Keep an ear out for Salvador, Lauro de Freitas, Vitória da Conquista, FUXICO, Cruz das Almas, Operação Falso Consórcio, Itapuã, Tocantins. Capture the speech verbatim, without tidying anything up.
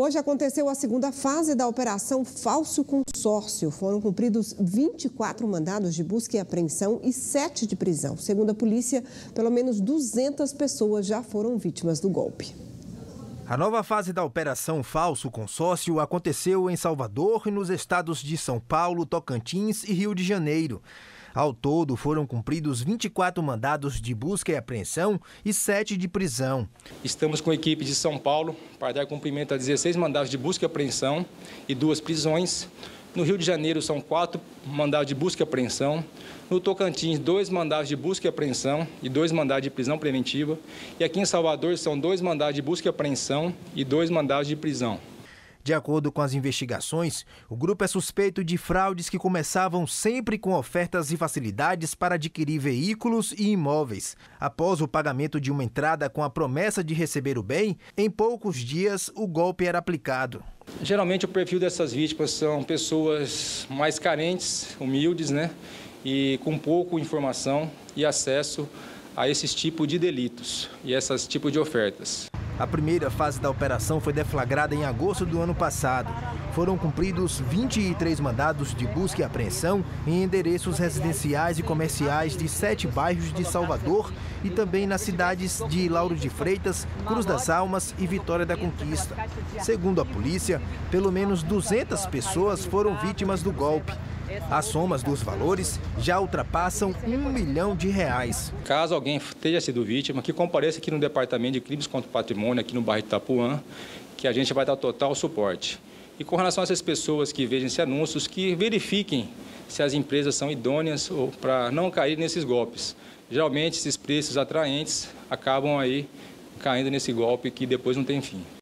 Hoje aconteceu a segunda fase da Operação Falso Consórcio. Foram cumpridos vinte e quatro mandados de busca e apreensão e sete de prisão. Segundo a polícia, pelo menos duzentas pessoas já foram vítimas do golpe. A nova fase da Operação Falso Consórcio aconteceu em Salvador e nos estados de São Paulo, Tocantins e Rio de Janeiro. Ao todo, foram cumpridos vinte e quatro mandados de busca e apreensão e sete de prisão. Estamos com a equipe de São Paulo para dar cumprimento a dezesseis mandados de busca e apreensão e duas prisões. No Rio de Janeiro, são quatro mandados de busca e apreensão. No Tocantins, dois mandados de busca e apreensão e dois mandados de prisão preventiva. E aqui em Salvador, são dois mandados de busca e apreensão e dois mandados de prisão. De acordo com as investigações, o grupo é suspeito de fraudes que começavam sempre com ofertas e facilidades para adquirir veículos e imóveis. Após o pagamento de uma entrada com a promessa de receber o bem, em poucos dias o golpe era aplicado. Geralmente o perfil dessas vítimas são pessoas mais carentes, humildes, né? E com pouco informação e acesso a esses tipos de delitos e esses tipos de ofertas. A primeira fase da operação foi deflagrada em agosto do ano passado. Foram cumpridos vinte e três mandados de busca e apreensão em endereços residenciais e comerciais de sete bairros de Salvador e também nas cidades de Lauro de Freitas, Cruz das Almas e Vitória da Conquista. Segundo a polícia, pelo menos duzentas pessoas foram vítimas do golpe. As somas dos valores já ultrapassam um milhão de reais. Caso alguém tenha sido vítima, que compareça aqui no Departamento de Crimes contra o Patrimônio, aqui no bairro de Itapuã, que a gente vai dar total suporte. E com relação a essas pessoas que vejam esses anúncios, que verifiquem se as empresas são idôneas ou para não cair nesses golpes. Geralmente, esses preços atraentes acabam aí caindo nesse golpe que depois não tem fim.